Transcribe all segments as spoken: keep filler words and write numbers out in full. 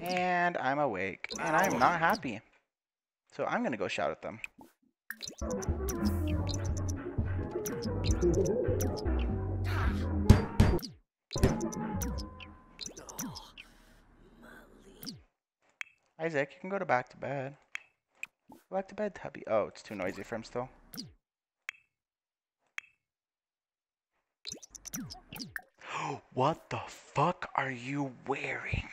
And I'm awake. And I'm not happy. So I'm gonna go shout at them. Isaac, you can go to back to bed. Go back to bed, Tubby. Oh, it's too noisy for him still. What the fuck are you wearing?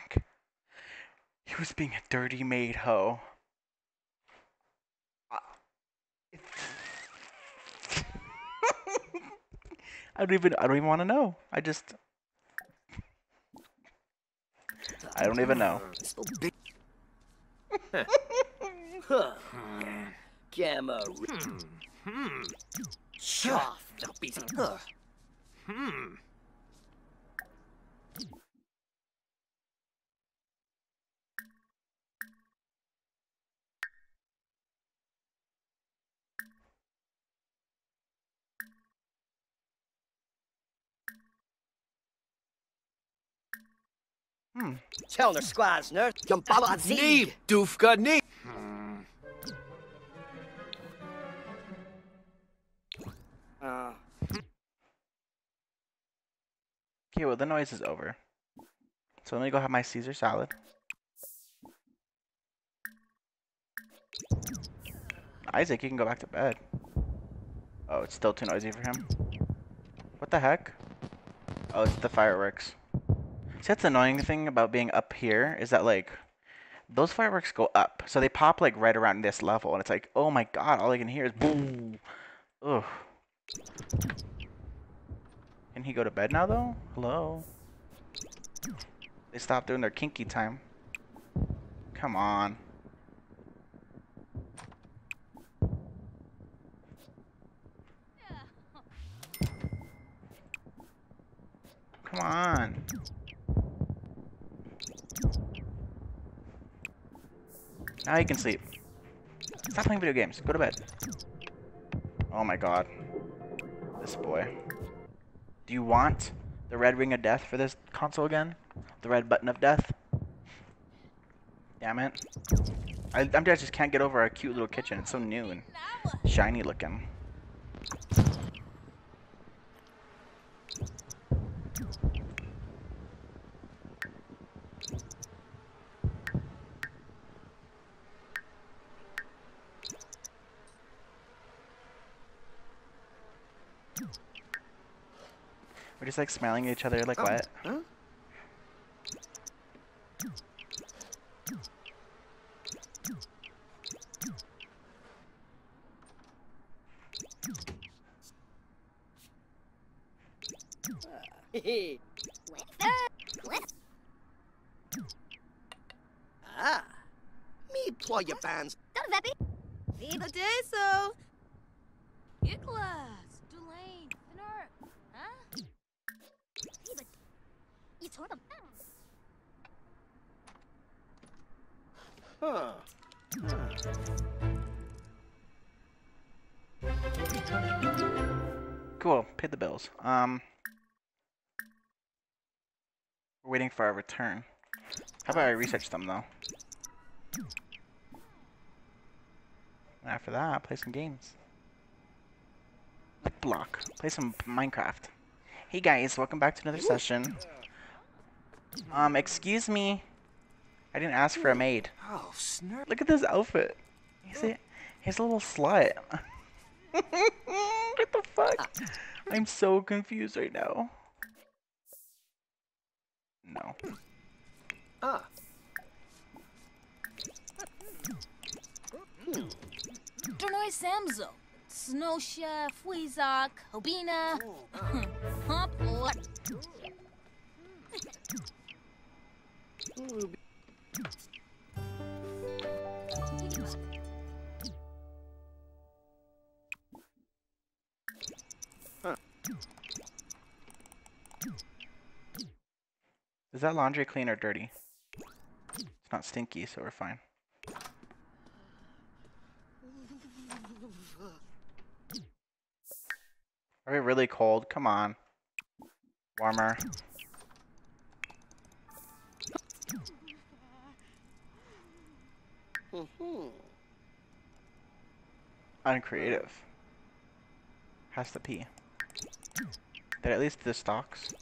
He was being a dirty maid hoe. I don't even. I don't even want to know. I just. I don't even know. Gamma. Hmm. Soft. Hmm. Hmm. Tell their squads, nurse. Jumpala Zee. Doofka Knee. Okay, well, the noise is over. So let me go have my Caesar salad. Isaac, you can go back to bed. Oh, it's still too noisy for him. What the heck? Oh, it's the fireworks. See, that's the annoying thing about being up here is that, like, those fireworks go up. So they pop, like, right around this level. And it's like, oh my god, all I can hear is boom. Ugh. Can he go to bed now, though? Hello? They stopped doing their kinky time. Come on. Come on. Now you can sleep. Stop playing video games. Go to bed. Oh my god. This boy. Do you want the red ring of death for this console again? The red button of death? Damn it. I, I'm just can't get over our cute little kitchen. It's so new and shiny looking. We're just like smiling at each other like, oh, what? Huh? Ah, me play your bands. Viva Jaso. Nicholas, Dulane, Denard, huh? Huh. Cool, pay the bills. Um, we're waiting for our return. How about I research them though? After that, play some games. Like block. Play some Minecraft. Hey guys, welcome back to another session. Um, excuse me. I didn't ask for a maid. Oh, snurp. Look at this outfit. He's a, he's a little slut. What the fuck? I'm so confused right now. No. Ah. Dornoy Samzo. Snosha, Fweezak, Hobina. Hump, what? Huh. Is that laundry clean or dirty? It's not stinky, so we're fine. Are we really cold? Come on. Warmer. Uncreative. Has to pee. Did at least this stocks.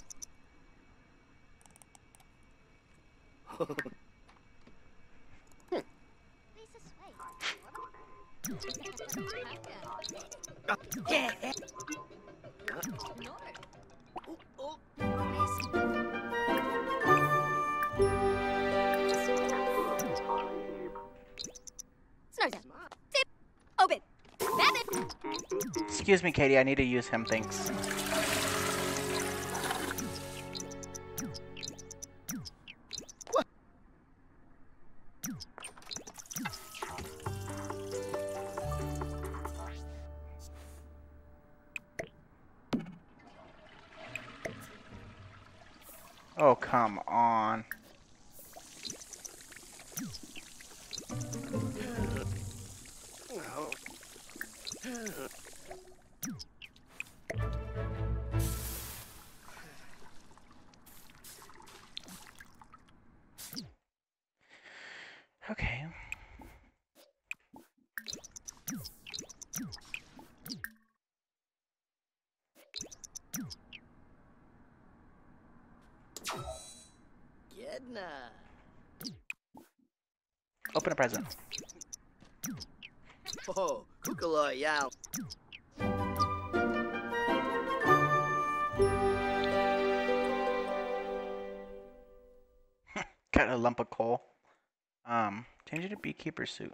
Excuse me, Katie, I need to use him, thanks. Oh, come on. Okay. Open a present. Oh, Kukaloy, yeah. Got a lump of coal. Um, change it to beekeeper suit.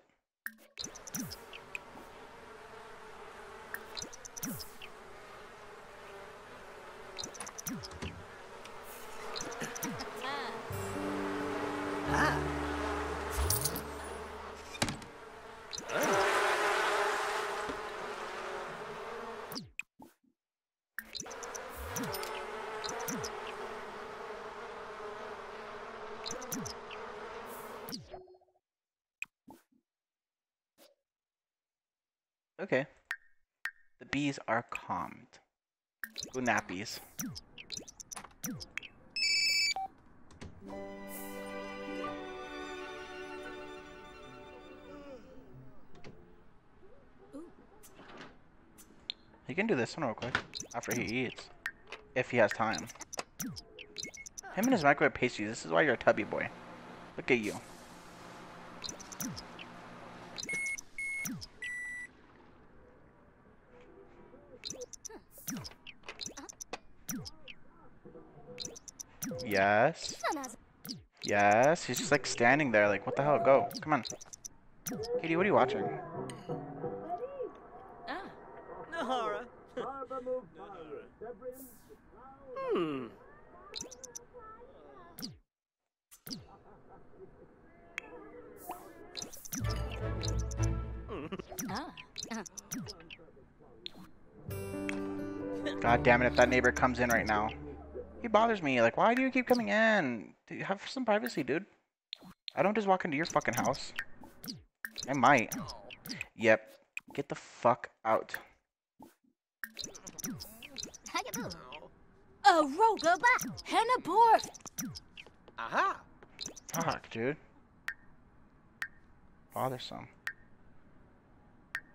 Okay. The bees are calmed. Go nappies. He can do this one real quick after he eats, if he has time. Him and his microwave pastries. This is why you're a tubby boy. Look at you. Yes. Yes. He's just like standing there like, what the hell? Go. Come on. Katie, what are you watching? Ah. Nahara. Hmm. God damn it, if that neighbor comes in right now. He bothers me. Like, why do you keep coming in? Dude, have some privacy, dude. I don't just walk into your fucking house. I might. Yep. Get the fuck out. Aha. Fuck, dude. Bothersome.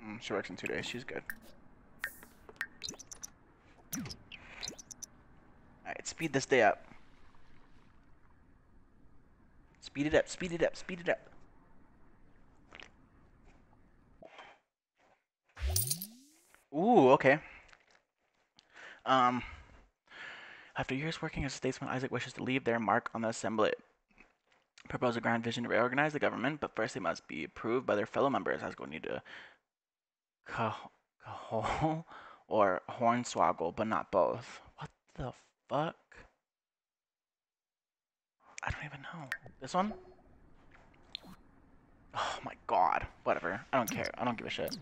Mm, she works in two days. She's good. Alright, speed this day up. Speed it up, speed it up, speed it up. Ooh, okay. Um, after years working as a statesman, Isaac wishes to leave their mark on the assembly. Propose a grand vision to reorganize the government, but first they must be approved by their fellow members. I was going to need a cajole or hornswoggle, but not both. What the fuck? I don't even know. This one? Oh my god. Whatever. I don't care. I don't give a shit.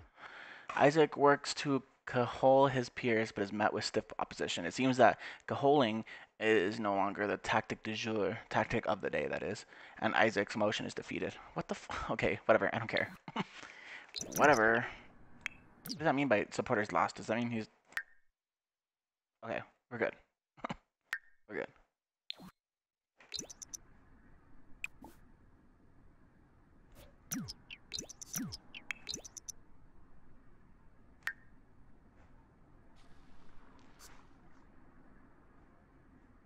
Isaac works to cajole his peers, but is met with stiff opposition. It seems that cajoling is no longer the tactic du jour, tactic of the day, that is, and Isaac's motion is defeated. What the f- okay, whatever, I don't care. Whatever. What does that mean by supporters lost? Does that mean he's Okay, we're good. We're good.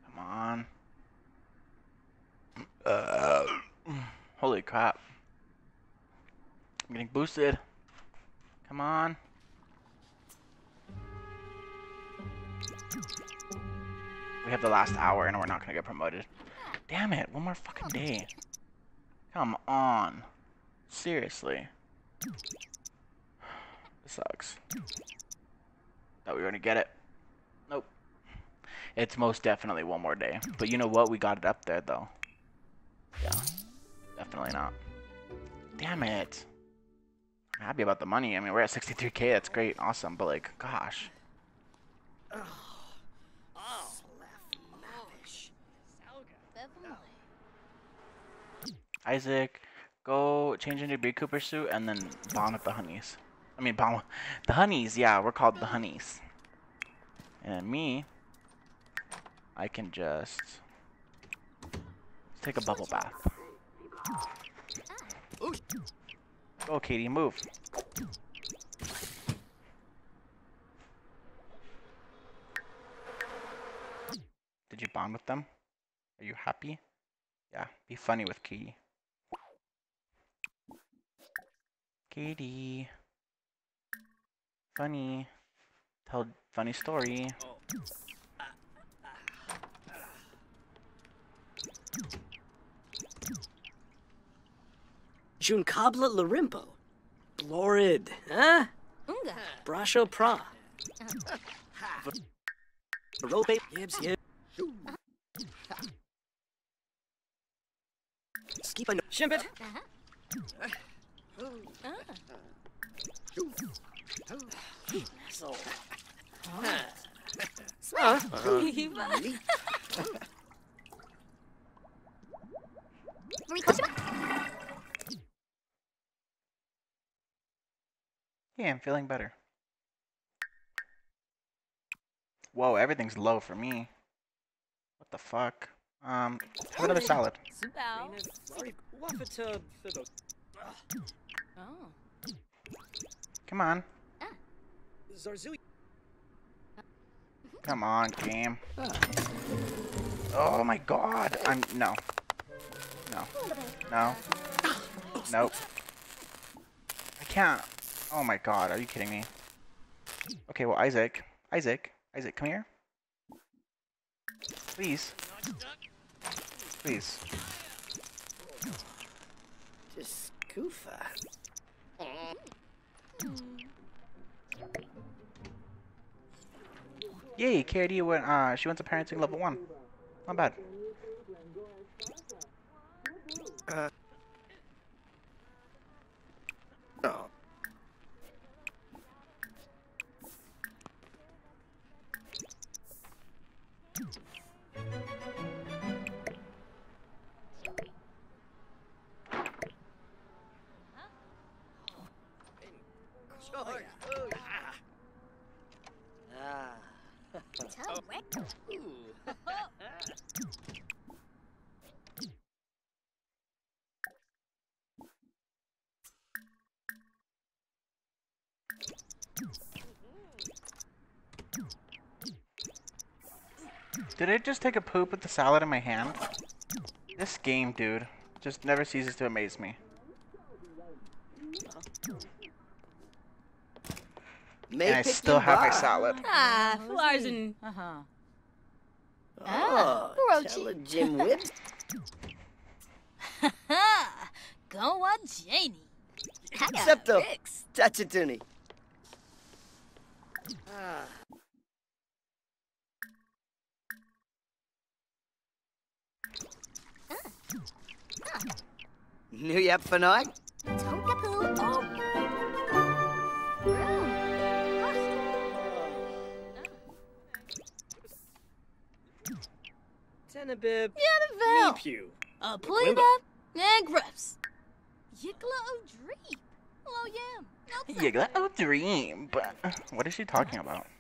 Come on. Uh, holy crap. I'm getting boosted. Come on. We have the last hour and we're not gonna get promoted. Damn it, one more fucking day. Come on. Seriously. This sucks. Thought we were gonna get it. Nope. It's most definitely one more day. But you know what? We got it up there though. Yeah. Definitely not. Damn it. I'm happy about the money. I mean, we're at sixty-three K. That's great. Awesome. But like, gosh. Ugh. Oh. Lavish. Isaac. Go change into Bee Cooper suit and then bomb with the honeys. I mean, bomb with the honeys. Yeah, we're called the honeys. And me, I can just take a bubble bath. Go, Katie, move. Did you bond with them? Are you happy? Yeah, be funny with Katie. Katie, funny, tell funny story. Juncabla larimpo, blorid, huh? Unga. Brasho pra. Rope yibs yib. Skipa shimpet. Yeah, I'm feeling better. Whoa, everything's low for me. What the fuck? Um, have another salad. Oh. Come on. Uh. Come on, game. Uh. Oh my god. I'm no. No. No. Nope. I can't. Oh my god, are you kidding me? Okay, well, Isaac. Isaac. Isaac, come here. Please. Please. Just goofa. Yay, K D went, uh, she went to parenting level one. Not bad. Uh. Oh. Did it just take a poop with the salad in my hand? This game, dude, just never ceases to amaze me. And I still have my salad. Ah, Larsen. Uh huh. Ah, Roachy. Jim Whip. Ha ha! Go on, Janie. Septo. Tachatuni. Ah. New yap for night. Tenabib. Yanavel. Pew. A pleba. And grips. Yigla o dream. Hello, yam. Yigla o dream. But what is she talking about?